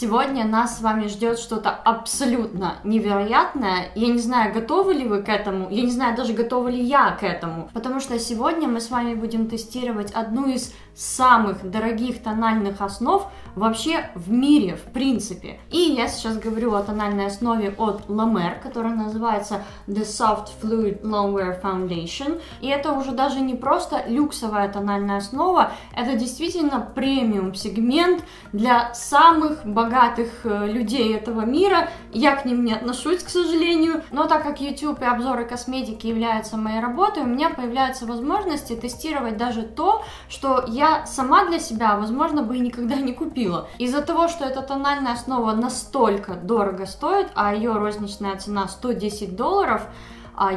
Сегодня нас с вами ждет что-то абсолютно невероятное. Я не знаю, готовы ли вы к этому, я не знаю даже, готова ли я к этому, потому что сегодня мы с вами будем тестировать одну из самых дорогих тональных основ вообще в мире, в принципе. И я сейчас говорю о тональной основе от La Mer, которая называется The Soft Fluid Longwear Foundation. И это уже даже не просто люксовая тональная основа, это действительно премиум сегмент для самых богатых людей этого мира. Я к ним не отношусь, к сожалению, но так как YouTube и обзоры косметики являются моей работой, у меня появляются возможности тестировать даже то, что я сама для себя, возможно, бы и никогда не купила. Из-за того, что эта тональная основа настолько дорого стоит, а ее розничная цена $110,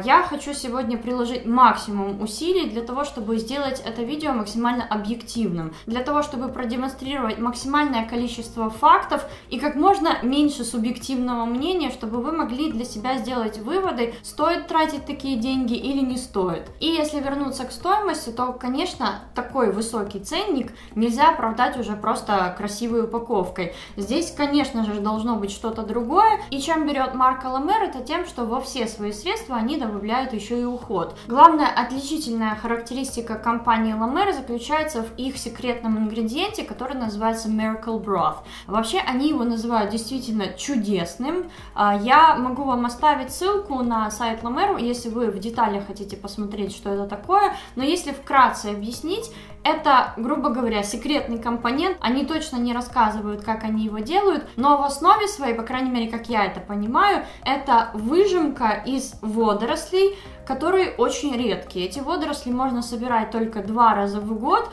я хочу сегодня приложить максимум усилий для того, чтобы сделать это видео максимально объективным, для того, чтобы продемонстрировать максимальное количество фактов и как можно меньше субъективного мнения, чтобы вы могли для себя сделать выводы, стоит тратить такие деньги или не стоит. И если вернуться к стоимости, то, конечно, такой высокий ценник нельзя оправдать уже просто красивой упаковкой. Здесь, конечно же, должно быть что-то другое, и чем берет марка La Mer, это тем, что во все свои средства они добавляют еще и уход. Главная отличительная характеристика компании La Mer заключается в их секретном ингредиенте, который называется Miracle Broth. Вообще они его называют действительно чудесным. Я могу вам оставить ссылку на сайт La Mer, если вы в деталях хотите посмотреть, что это такое. Но если вкратце объяснить, это, грубо говоря, секретный компонент. Они точно не рассказывают, как они его делают, но в основе своей, по крайней мере, как я это понимаю, это выжимка из водорослей, которые очень редкие. Эти водоросли можно собирать только 2 раза в год,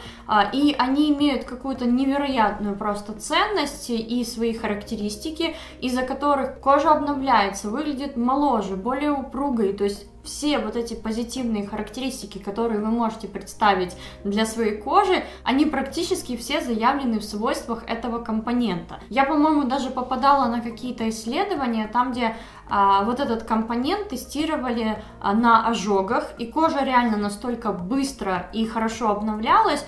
и они имеют какую-то невероятную просто ценность и свои характеристики, из-за которых кожа обновляется, выглядит моложе, более упругой, то есть все вот эти позитивные характеристики, которые вы можете представить для своей кожи, они практически все заявлены в свойствах этого компонента. Я, по-моему, даже попадала на какие-то исследования, там, где вот этот компонент тестировали на ожогах, и кожа реально настолько быстро и хорошо обновлялась,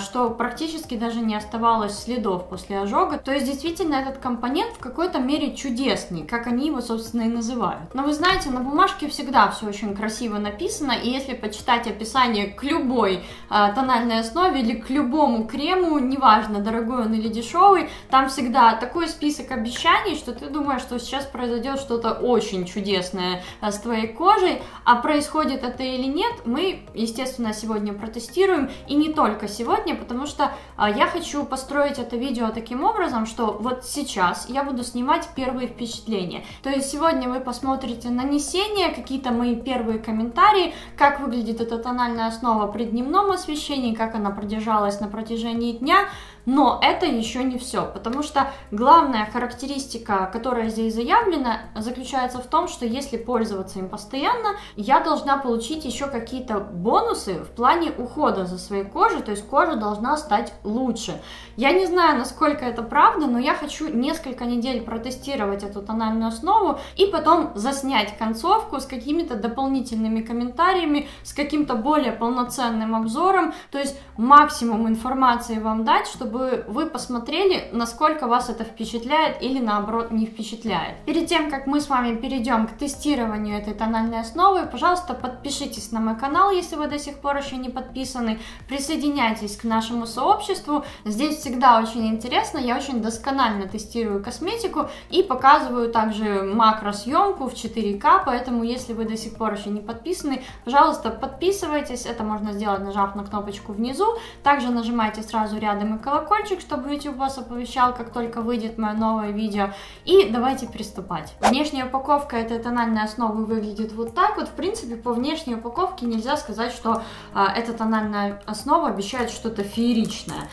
что практически даже не оставалось следов после ожога. То есть, действительно, этот компонент в какой-то мере чудесный, как они его, собственно, и называют. Но вы знаете, на бумажке всегда все очень красиво написано, и если почитать описание к любой тональной основе или к любому крему, неважно, дорогой он или дешевый, там всегда такой список обещаний, что ты думаешь, что сейчас произойдет что-то очень чудесное с твоей кожей, а происходит это или нет, мы, естественно, сегодня протестируем, и не только сегодня, потому что я хочу построить это видео таким образом, что вот сейчас я буду снимать первые впечатления, то есть сегодня вы посмотрите нанесение, какие-то мои первые комментарии, как выглядит эта тональная основа при дневном освещении, как она продержалась на протяжении дня. Но это еще не все, потому что главная характеристика, которая здесь заявлена, заключается в том, что если пользоваться им постоянно, я должна получить еще какие-то бонусы в плане ухода за своей кожей, то есть кожа должна стать лучше. Я не знаю, насколько это правда, но я хочу несколько недель протестировать эту тональную основу и потом заснять концовку с какими-то дополнительными комментариями, с каким-то более полноценным обзором, то есть максимум информации вам дать, чтобы вы посмотрели, насколько вас это впечатляет или наоборот не впечатляет. Перед тем, как мы с вами перейдем к тестированию этой тональной основы, пожалуйста, подпишитесь на мой канал, если вы до сих пор еще не подписаны, присоединяйтесь к нашему сообществу, здесь всегда очень интересно, я очень досконально тестирую косметику и показываю также макросъемку в 4К, поэтому если вы до сих пор еще не подписаны, пожалуйста, подписывайтесь, это можно сделать, нажав на кнопочку внизу, также нажимайте сразу рядом и колокольчик, чтобы YouTube вас оповещал, как только выйдет мое новое видео. И давайте приступать. Внешняя упаковка этой тональной основы выглядит вот так вот. В принципе, по внешней упаковке нельзя сказать, что эта тональная основа обещает что-то фееричное.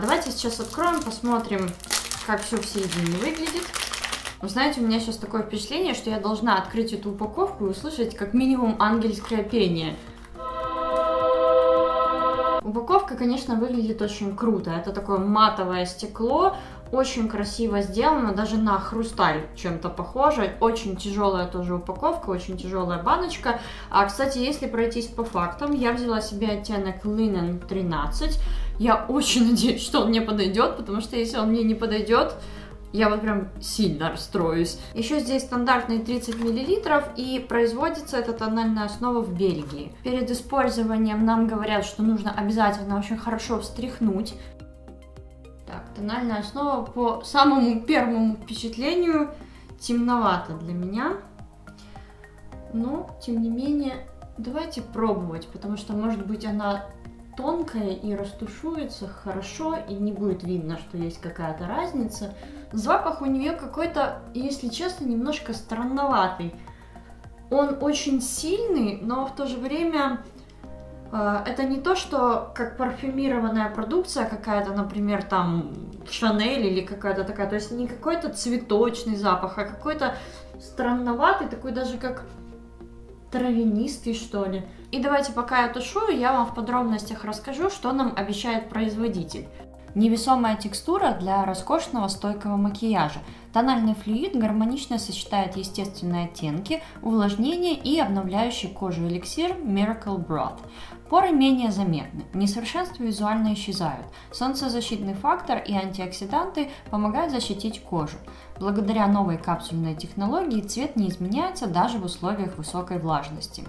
Давайте сейчас откроем, посмотрим, как все в середине выглядит. Вы знаете, у меня сейчас такое впечатление, что я должна открыть эту упаковку и услышать как минимум ангельское пение. Упаковка, конечно, выглядит очень круто. Это такое матовое стекло, очень красиво сделано, даже на хрусталь чем-то похоже. Очень тяжелая тоже упаковка, очень тяжелая баночка. А, кстати, если пройтись по фактам, я взяла себе оттенок Linen 13. Я очень надеюсь, что он мне подойдет, потому что если он мне не подойдет, Я вот прям сильно расстроюсь. Еще здесь стандартные 30 мл, и производится эта тональная основа в Бельгии. Перед использованием нам говорят, что нужно обязательно очень хорошо встряхнуть. Так, тональная основа по самому первому впечатлению темновато для меня. Но, тем не менее, давайте пробовать, потому что, может быть, она тонкая и растушуется хорошо, и не будет видно, что есть какая-то разница. Запах у нее какой-то, если честно, немножко странноватый. Он очень сильный, но в то же время это не то, что как парфюмированная продукция какая-то, например, там Шанель или какая-то такая. То есть не какой-то цветочный запах, а какой-то странноватый, такой даже как травянистый, что ли. И давайте, пока я тушую, я вам в подробностях расскажу, что нам обещает производитель. Невесомая текстура для роскошного стойкого макияжа. Тональный флюид гармонично сочетает естественные оттенки, увлажнение и обновляющий кожу эликсир Miracle Broth. Поры менее заметны, несовершенства визуально исчезают. Солнцезащитный фактор и антиоксиданты помогают защитить кожу. Благодаря новой капсульной технологии цвет не изменяется даже в условиях высокой влажности.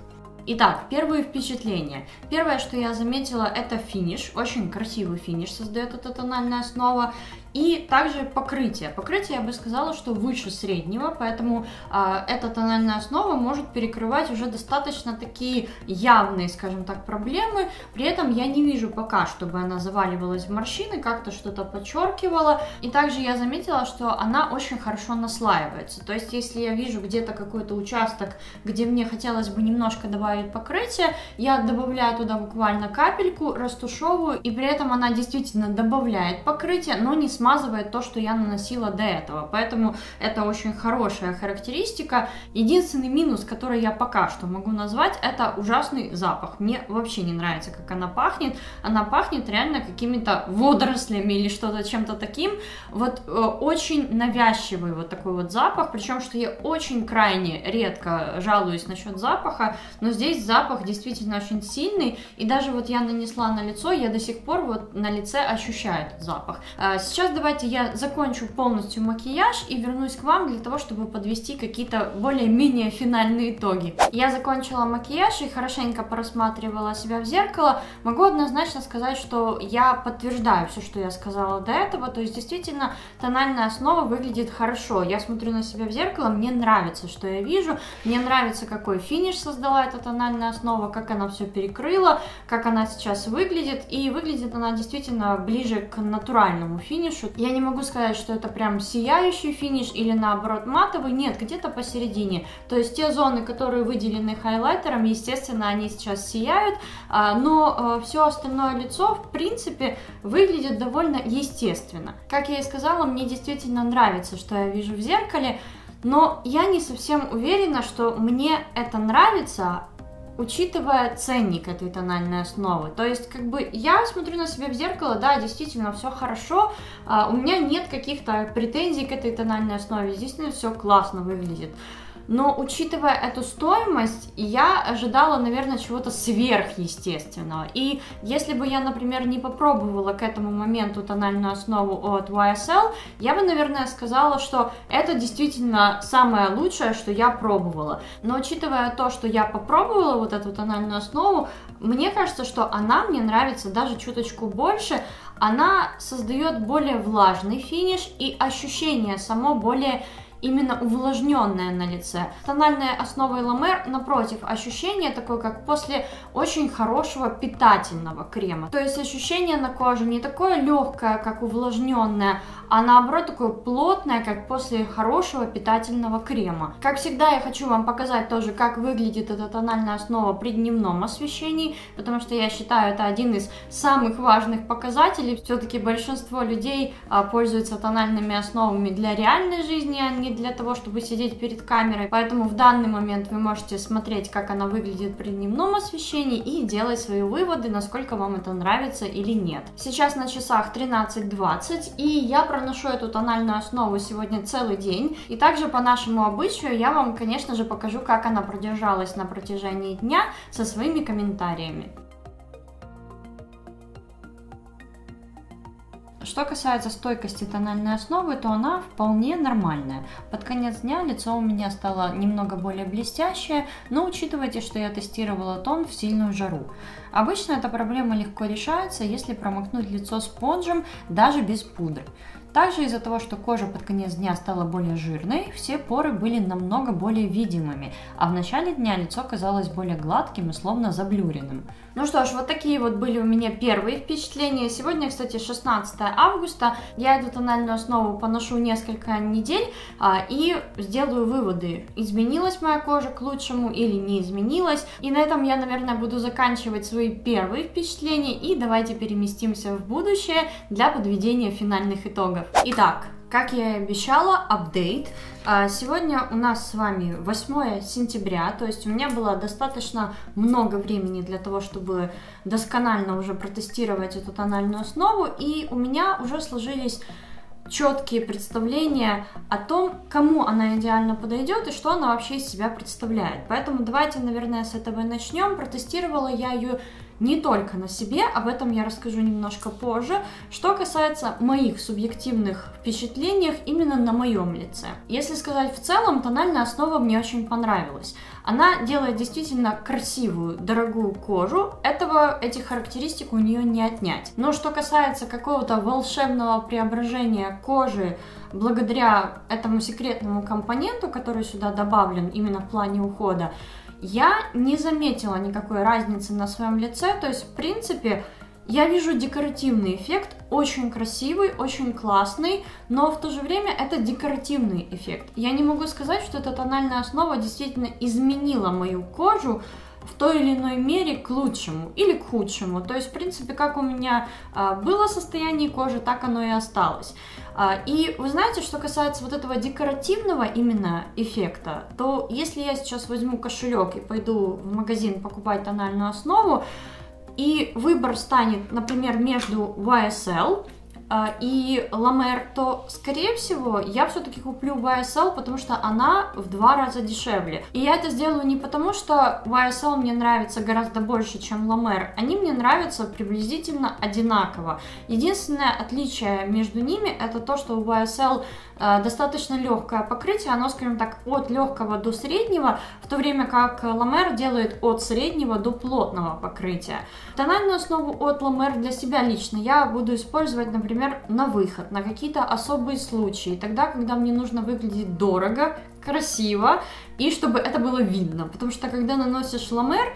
Итак, первые впечатления. Первое, что я заметила, это финиш. Очень красивый финиш создает эта тональная основа. И также покрытие. Покрытие, я бы сказала, что выше среднего, поэтому эта тональная основа может перекрывать уже достаточно такие явные, скажем так, проблемы. При этом я не вижу пока, чтобы она заваливалась в морщины, как-то что-то подчеркивала. И также я заметила, что она очень хорошо наслаивается. То есть, если я вижу где-то какой-то участок, где мне хотелось бы немножко добавить покрытие, я добавляю туда буквально капельку, растушевываю, и при этом она действительно добавляет покрытие, но не смазывает то, что я наносила до этого. Поэтому это очень хорошая характеристика. Единственный минус, который я пока что могу назвать, это ужасный запах. Мне вообще не нравится, как она пахнет. Она пахнет реально какими-то водорослями или что-то, чем-то таким. Вот очень навязчивый вот такой вот запах. Причем, что я очень крайне редко жалуюсь насчет запаха, но здесь запах действительно очень сильный. И даже вот я нанесла на лицо, я до сих пор вот на лице ощущаю этот запах. Сейчас давайте я закончу полностью макияж и вернусь к вам для того, чтобы подвести какие-то более-менее финальные итоги. Я закончила макияж и хорошенько просматривала себя в зеркало. Могу однозначно сказать, что я подтверждаю все, что я сказала до этого. То есть действительно тональная основа выглядит хорошо. Я смотрю на себя в зеркало, мне нравится, что я вижу. Мне нравится, какой финиш создала эта тональная основа, как она все перекрыла, как она сейчас выглядит. И выглядит она действительно ближе к натуральному финишу. Я не могу сказать, что это прям сияющий финиш или наоборот матовый. Нет, где-то посередине. То есть те зоны, которые выделены хайлайтером, естественно, они сейчас сияют, но все остальное лицо, в принципе, выглядит довольно естественно. Как я и сказала, мне действительно нравится, что я вижу в зеркале, но я не совсем уверена, что мне это нравится, учитывая ценник этой тональной основы. То есть, как бы, я смотрю на себя в зеркало, да, действительно, все хорошо, у меня нет каких-то претензий к этой тональной основе, действительно, все классно выглядит. Но, учитывая эту стоимость, я ожидала, наверное, чего-то сверхъестественного. И если бы я, например, не попробовала к этому моменту тональную основу от YSL, я бы, наверное, сказала, что это действительно самое лучшее, что я пробовала. Но, учитывая то, что я попробовала вот эту тональную основу, мне кажется, что она мне нравится даже чуточку больше. Она создает более влажный финиш и ощущение само более именно увлажненная на лице. Тональная основа La Mer, напротив, ощущение такое, как после очень хорошего питательного крема. То есть ощущение на коже не такое легкое, как увлажненное, а наоборот такое плотное, как после хорошего питательного крема. Как всегда, я хочу вам показать тоже, как выглядит эта тональная основа при дневном освещении, потому что я считаю, это один из самых важных показателей. Все-таки большинство людей пользуются тональными основами для реальной жизни, а не для того, чтобы сидеть перед камерой. Поэтому в данный момент вы можете смотреть, как она выглядит при дневном освещении, и делать свои выводы, насколько вам это нравится или нет. Сейчас на часах 13:20, и я проношу эту тональную основу сегодня целый день. И также по нашему обычаю я вам, конечно же, покажу, как она продержалась на протяжении дня, со своими комментариями. Что касается стойкости тональной основы, то она вполне нормальная. Под конец дня лицо у меня стало немного более блестящее, но учитывайте, что я тестировала тон в сильную жару. Обычно эта проблема легко решается, если промокнуть лицо спонжем даже без пудры. Также из-за того, что кожа под конец дня стала более жирной, все поры были намного более видимыми, а в начале дня лицо казалось более гладким и словно заблюренным. Ну что ж, вот такие вот были у меня первые впечатления. Сегодня, кстати, 16 августа. Я эту тональную основу поношу несколько недель и сделаю выводы, изменилась моя кожа к лучшему или не изменилась. И на этом я, наверное, буду заканчивать свои первые впечатления, и давайте переместимся в будущее для подведения финальных итогов. Итак, как я и обещала, апдейт. Сегодня у нас с вами 8 сентября, то есть у меня было достаточно много времени для того, чтобы досконально уже протестировать эту тональную основу, и у меня уже сложились четкие представления о том, кому она идеально подойдет и что она вообще из себя представляет. Поэтому давайте, наверное, с этого и начнем. Протестировала я ее не только на себе, об этом я расскажу немножко позже. Что касается моих субъективных впечатлений именно на моем лице. Если сказать в целом, тональная основа мне очень понравилась. Она делает действительно красивую, дорогую кожу, этих характеристик у нее не отнять. Но что касается какого-то волшебного преображения кожи благодаря этому секретному компоненту, который сюда добавлен именно в плане ухода, я не заметила никакой разницы на своем лице, то есть, в принципе, я вижу декоративный эффект, очень красивый, очень классный, но в то же время это декоративный эффект. Я не могу сказать, что эта тональная основа действительно изменила мою кожу в той или иной мере к лучшему или к худшему. То есть, в принципе, как у меня было состояние кожи, так оно и осталось. И вы знаете, что касается вот этого декоративного именно эффекта, то если я сейчас возьму кошелек и пойду в магазин покупать тональную основу, и выбор станет, например, между YSL и La Mer, то, скорее всего, я все-таки куплю YSL, потому что она в 2 раза дешевле. И я это сделаю не потому, что YSL мне нравится гораздо больше, чем La Mer. Они мне нравятся приблизительно одинаково. Единственное отличие между ними это то, что у YSL достаточно легкое покрытие, оно, скажем так, от легкого до среднего, в то время как La Mer делает от среднего до плотного покрытия. Тональную основу от La Mer для себя лично я буду использовать, например, на выход, на какие-то особые случаи, тогда, когда мне нужно выглядеть дорого, красиво и чтобы это было видно, потому что когда наносишь La Mer,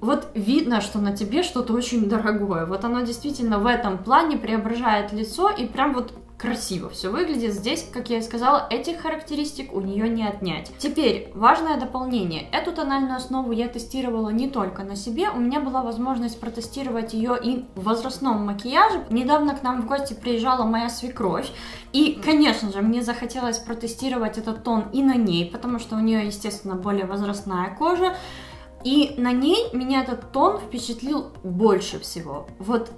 вот видно, что на тебе что-то очень дорогое, вот оно действительно в этом плане преображает лицо и прям вот красиво все выглядит. Здесь, как я и сказала, этих характеристик у нее не отнять. Теперь важное дополнение. Эту тональную основу я тестировала не только на себе, у меня была возможность протестировать ее и в возрастном макияже. Недавно к нам в гости приезжала моя свекровь, и, конечно же, мне захотелось протестировать этот тон и на ней, потому что у нее, естественно, более возрастная кожа, и на ней меня этот тон впечатлил больше всего. Вот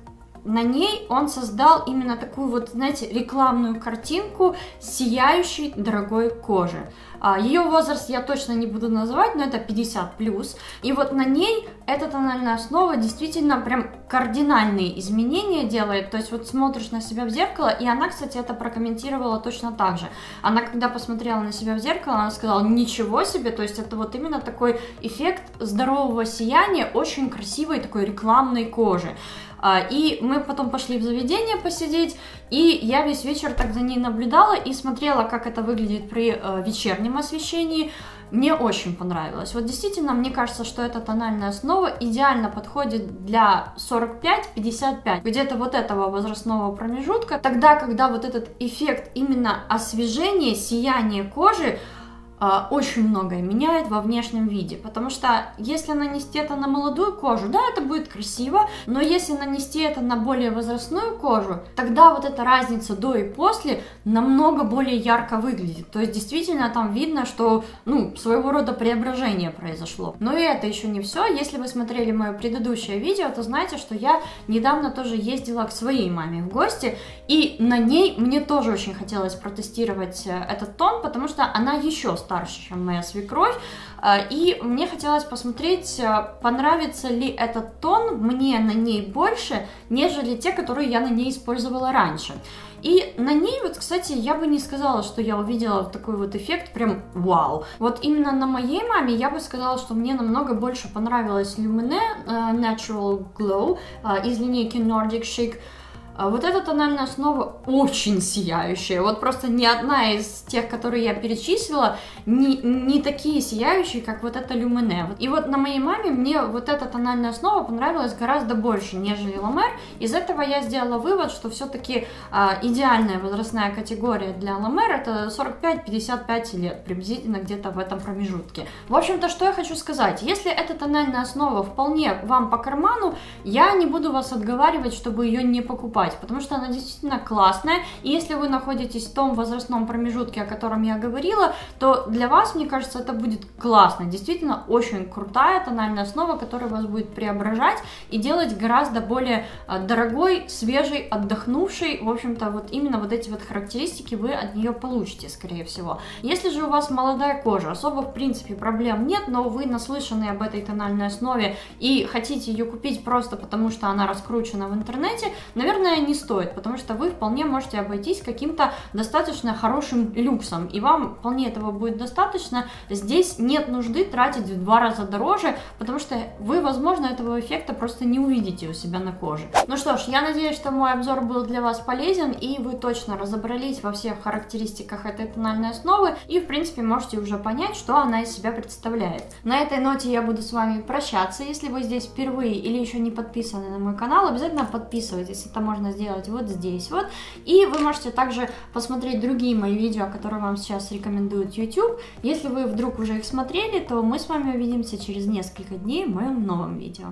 на ней он создал именно такую вот, знаете, рекламную картинку сияющей дорогой кожи. Ее возраст я точно не буду называть, но это 50+. И вот на ней эта тональная основа действительно прям кардинальные изменения делает. То есть вот смотришь на себя в зеркало, и она, кстати, это прокомментировала точно так же. Она, когда посмотрела на себя в зеркало, она сказала: ничего себе, то есть это вот именно такой эффект здорового сияния, очень красивой такой рекламной кожи. И мы потом пошли в заведение посидеть, и я весь вечер так за ней наблюдала и смотрела, как это выглядит при вечернем освещении. Мне очень понравилось. Вот действительно, мне кажется, что эта тональная основа идеально подходит для 45-55, где-то вот этого возрастного промежутка, тогда, когда вот этот эффект именно освежения, сияния кожи очень многое меняет во внешнем виде, потому что если нанести это на молодую кожу, да, это будет красиво, но если нанести это на более возрастную кожу, тогда вот эта разница до и после намного более ярко выглядит, то есть действительно там видно, что, ну, своего рода преображение произошло. Но и это еще не все. Если вы смотрели мое предыдущее видео, то знаете, что я недавно тоже ездила к своей маме в гости, и на ней мне тоже очень хотелось протестировать этот тон, потому что она еще стала старше, чем моя свекровь, и мне хотелось посмотреть, понравится ли этот тон мне на ней больше, нежели те, которые я на ней использовала раньше. И на ней, вот, кстати, я бы не сказала, что я увидела такой вот эффект прям вау. Вот именно на моей маме я бы сказала, что мне намного больше понравилась Lumene Natural Glow из линейки Nordic Chic. Вот эта тональная основа очень сияющая, вот просто ни одна из тех, которые я перечислила, не такие сияющие, как вот эта Lumene. И вот на моей маме мне вот эта тональная основа понравилась гораздо больше, нежели La Mer. Из этого я сделала вывод, что все-таки идеальная возрастная категория для La Mer это 45-55 лет, приблизительно где-то в этом промежутке. В общем-то, что я хочу сказать, если эта тональная основа вполне вам по карману, я не буду вас отговаривать, чтобы ее не покупать. Потому что она действительно классная, и если вы находитесь в том возрастном промежутке, о котором я говорила, то для вас, мне кажется, это будет классно. Действительно очень крутая тональная основа, которая вас будет преображать и делать гораздо более дорогой, свежей, отдохнувшей. В общем-то, вот именно вот эти вот характеристики вы от нее получите, скорее всего. Если же у вас молодая кожа, особо в принципе проблем нет, но вы наслышаны об этой тональной основе и хотите ее купить просто потому, что она раскручена в интернете, наверное, не стоит, потому что вы вполне можете обойтись каким-то достаточно хорошим люксом, и вам вполне этого будет достаточно. Здесь нет нужды тратить в 2 раза дороже, потому что вы, возможно, этого эффекта просто не увидите у себя на коже. Ну что ж, я надеюсь, что мой обзор был для вас полезен, и вы точно разобрались во всех характеристиках этой тональной основы, и, в принципе, можете уже понять, что она из себя представляет. На этой ноте я буду с вами прощаться. Если вы здесь впервые или еще не подписаны на мой канал, обязательно подписывайтесь, это можно сделать вот здесь вот, и вы можете также посмотреть другие мои видео, которые вам сейчас рекомендует YouTube. Если вы вдруг уже их смотрели, то мы с вами увидимся через несколько дней в моем новом видео.